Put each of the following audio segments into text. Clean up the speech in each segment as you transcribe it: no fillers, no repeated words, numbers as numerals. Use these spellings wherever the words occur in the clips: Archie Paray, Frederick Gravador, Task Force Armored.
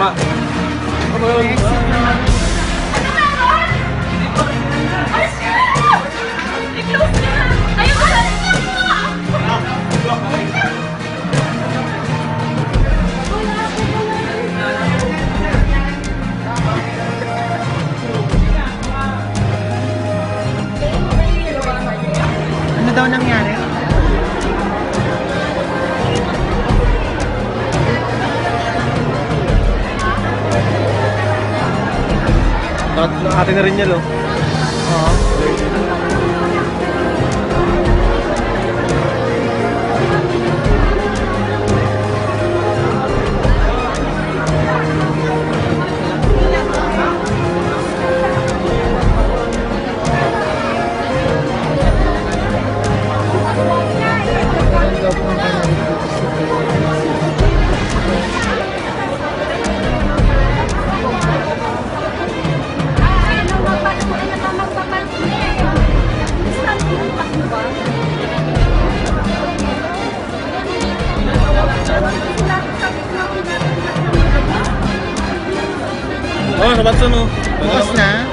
Ma! Come on! Ano ba yun? Alas ka na! I-close na! Ayaw ka na! Ano daw nangyari? Atin na rin niya, lo. Oo. Oh, nabatso no. Bukas na. May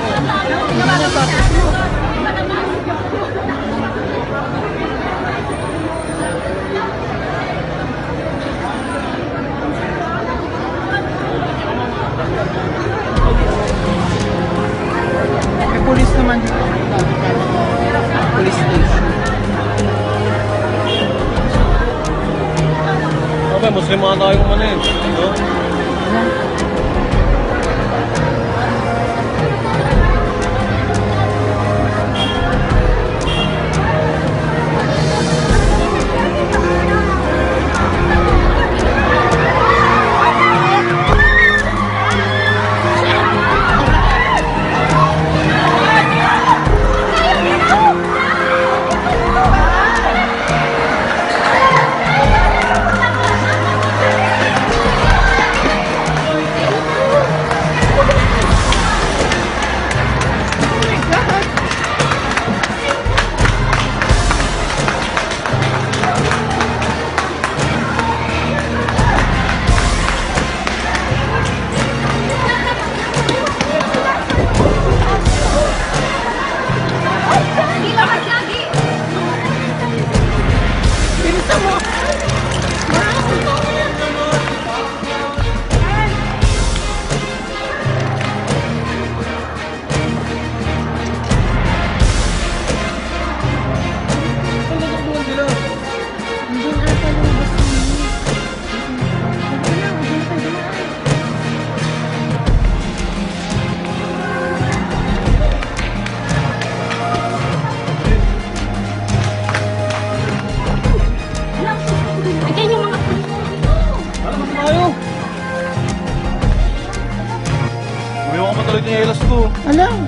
pulis naman dito. Pulis station. Okay, Muslim mga tayo kung ano eh. No? Hello.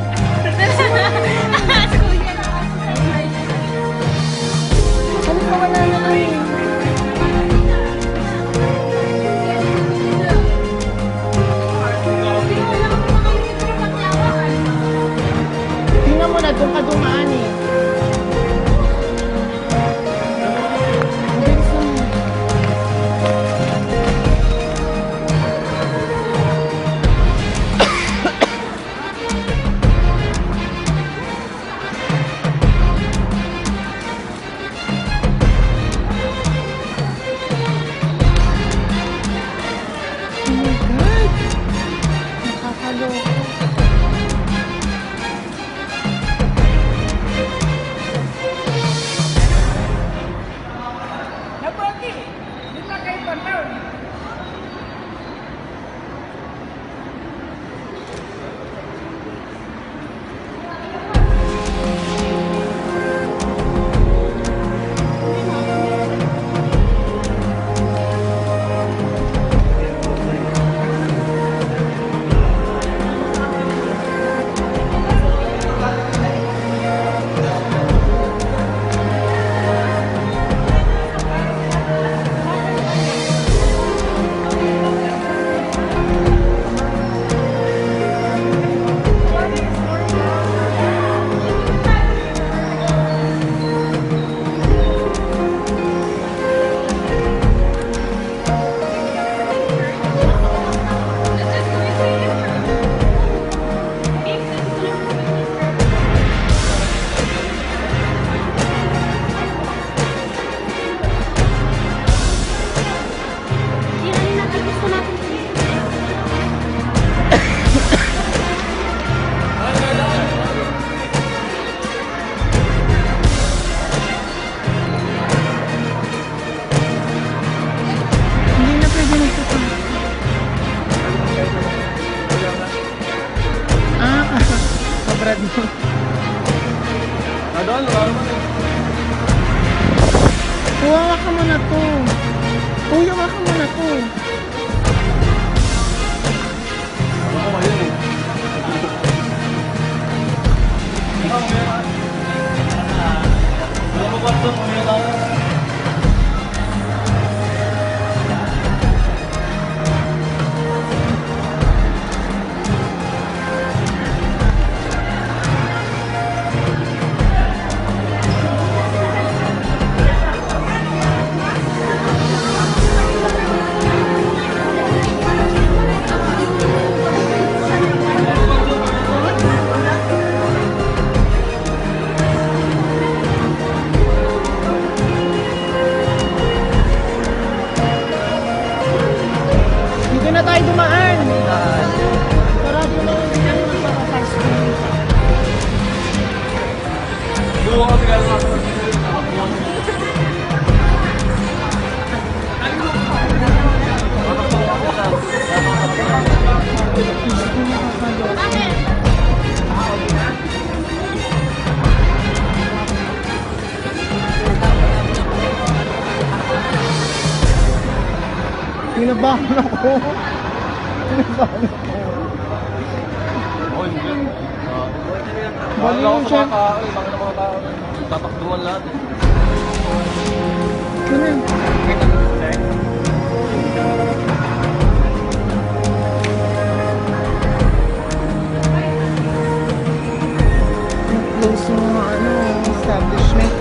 Arad mo. Doon, laro mo na. Uwawa ka mo na to. Uyawa ka mo na to. Ano ko ngayon eh. Ikaw meron. Wala mo kwarto mo meron. Kinabahan ako. Kinabahan ako. Bali yung siya. Tatakduan lahat. Ganun. Close yung mga ano, establishment.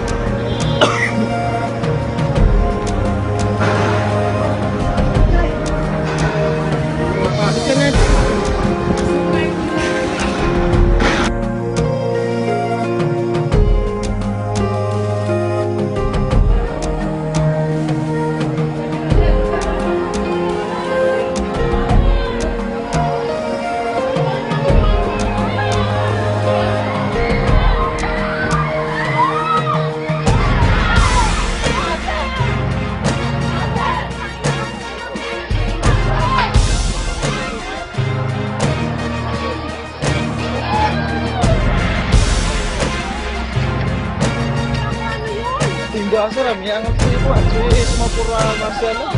Seram yang aku itu aje semua pura masalah.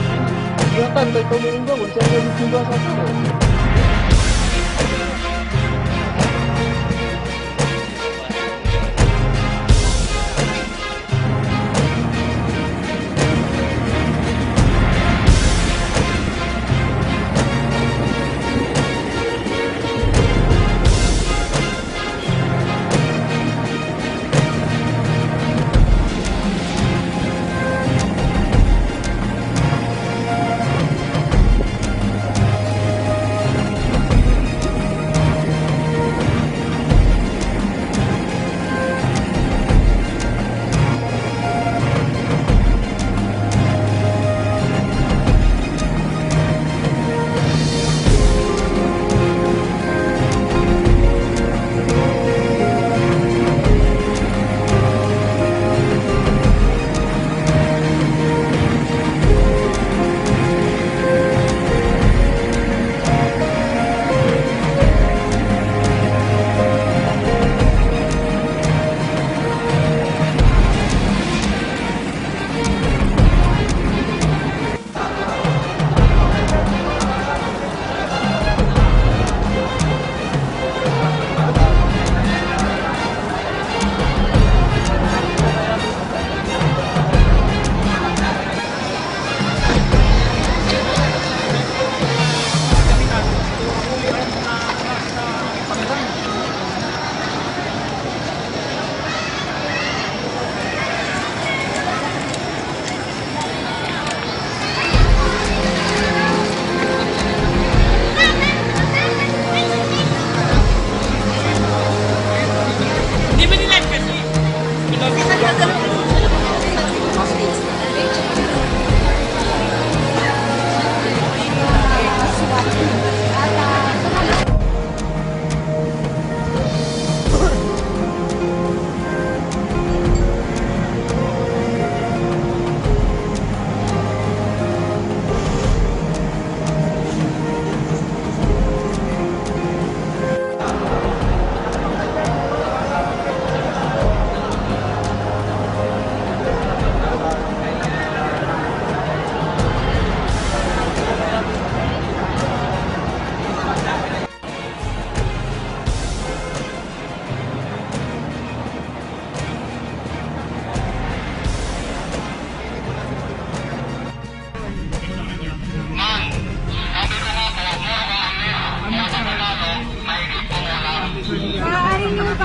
Yang tanda kau minum pun saya juga satu.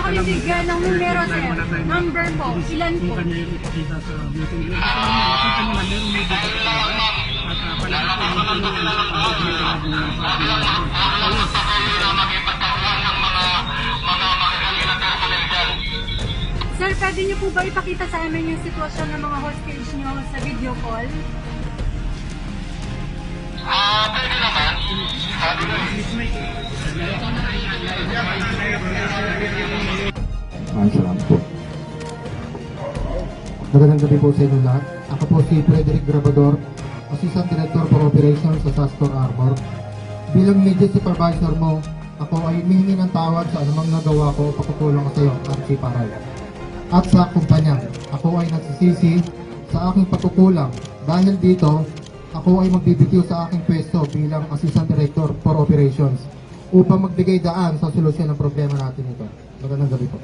kami bigyan ng numero, sir. Number po, ilan po? Sir, pwede niyo po ba ipakita sa amin yung sitwasyon ng mga hostage niyo sa video call? Pwede naman. Salamat po. Magandang gabi po sa inyo lahat. Ako po si Frederick Gravador, Assistant Director for Operations sa Task Force Armored. Bilang media supervisor mo, ako ay humihingi ng tawad sa anumang nagawa ko o pagkukulang sa iyo, Archie Paray, at sa kumpanya. Ako ay nagsisisi sa aking pagkukulang. Dahil dito, ako ay magbibitiw sa aking pwesto bilang Assistant Director for Operations upang magbigay daan sa solusyon ng problema natin ito. Magandang gabi po.